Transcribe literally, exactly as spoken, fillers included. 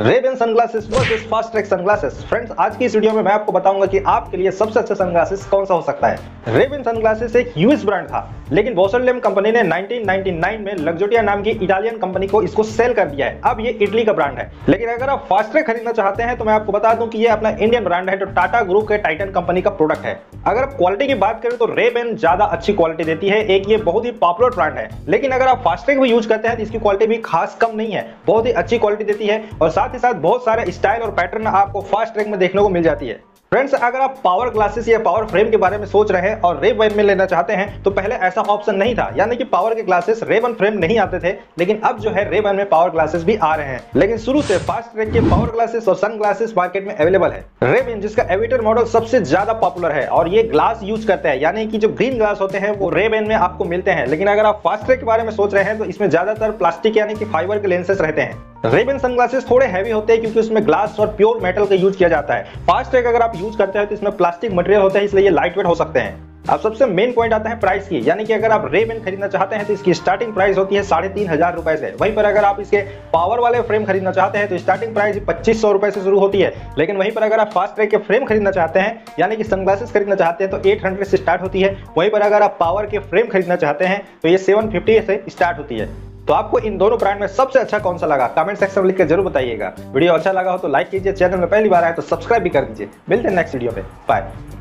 रेबेन sunglasses versus Fastrack sunglasses. Friends, आज की इस वीडियो में मैं आपको बताऊंगा कि आपके लिए सबसे अच्छा सनग्लासेस कौन सा हो सकता है। रेबेन सनग्लासेस एक यूएस ब्रांड था, लेकिन वोसरलेम कंपनी ने नाइनटीन नाइंटी नाइन में लग्जोटिया नाम की इटालियन कंपनी को इसको सेल कर दिया है। अब ये इटली का ब्रांड है। लेकिन अगर आप फास्ट्रैक खरीदना चाहते हैं तो मैं आपको बता दूं कि ये अपना इंडियन ब्रांड है, जो टाटा ग्रुप के टाइटन कंपनी का प्रोडक्ट है। अगर आप क्वालिटी की बात करें तो रेबेन ज्यादा अच्छी क्वालिटी देती है। एक ये बहुत ही पॉपुलर ब्रांड है, लेकिन अगर आप फास्ट्रैक भी यूज करते हैं तो इसकी क्वालिटी भी खास कम नहीं है, बहुत ही अच्छी क्वालिटी देती है और साथ ही साथ बहुत सारे स्टाइल और पैटर्न आपको फास्ट्रैक में देखने को मिल जाती है। फ्रेंड्स, अगर आप पावर ग्लासेस या पावर फ्रेम के बारे में सोच रहे हैं और रेबेन में लेना चाहते हैं तो पहले ऐसा ऑप्शन नहीं था, यानी कि पावर के ग्लासेस रेबेन फ्रेम नहीं आते थे, लेकिन अब जो है रेबेन में पावर ग्लासेस भी आ रहे हैं। लेकिन शुरू से फास्ट्रैक के पावर ग्लासेस और सन ग्लासेस मार्केट में अवेलेबल है। रेबेन, जिसका एविटर मॉडल सबसे ज्यादा पॉपुलर है और ये ग्लास यूज करते हैं, यानी कि जो ग्रीन ग्लास होते हैं वो रेबेन में आपको मिलते हैं। लेकिन अगर आप फास्ट्रैक के बारे में सोच रहे हैं तो इसमें ज्यादातर प्लास्टिक यानी कि फाइबर के लेंसेस रहते हैं। रेबेन सनग्लासेस थोड़े हैवी होते हैं क्योंकि उसमें ग्लास और प्योर मेटल का यूज किया जाता है। फास्ट्रैक अगर आप यूज करते हैं तो इसमें प्लास्टिक मटेरियल होता है, इसलिए ये लाइट वेट हो सकते हैं। अब सबसे मेन पॉइंट आता है प्राइस की, यानी कि अगर आप रेबेन खरीदना चाहते हैं तो इसकी स्टार्टिंग प्राइस होती है साढ़े तीन हजार रुपए से। वहीं पर अगर आप इसके पावर वाले फ्रेम खरीदना चाहते हैं तो स्टार्टिंग प्राइस पच्चीस सौ रुपए से शुरू होती है। लेकिन वहीं पर अगर आप फास्ट्रैक के फ्रेम खरीदना चाहते हैं, यानी कि सनग्लासेस खरीदना चाहते हैं तो एट हंड्रेड से स्टार्ट होती है। वहीं पर अगर आप पावर के फ्रेम खरीदना चाहते हैं तो ये सेवन फिफ्टी से स्टार्ट होती है। तो आपको इन दोनों ब्रांड में सबसे अच्छा कौन सा लगा, कमेंट सेक्शन में लिख के जरूर बताइएगा। वीडियो अच्छा लगा हो तो लाइक कीजिए, चैनल में पहली बार आए तो सब्सक्राइब भी कर दीजिए। मिलते हैं नेक्स्ट वीडियो पे, बाय।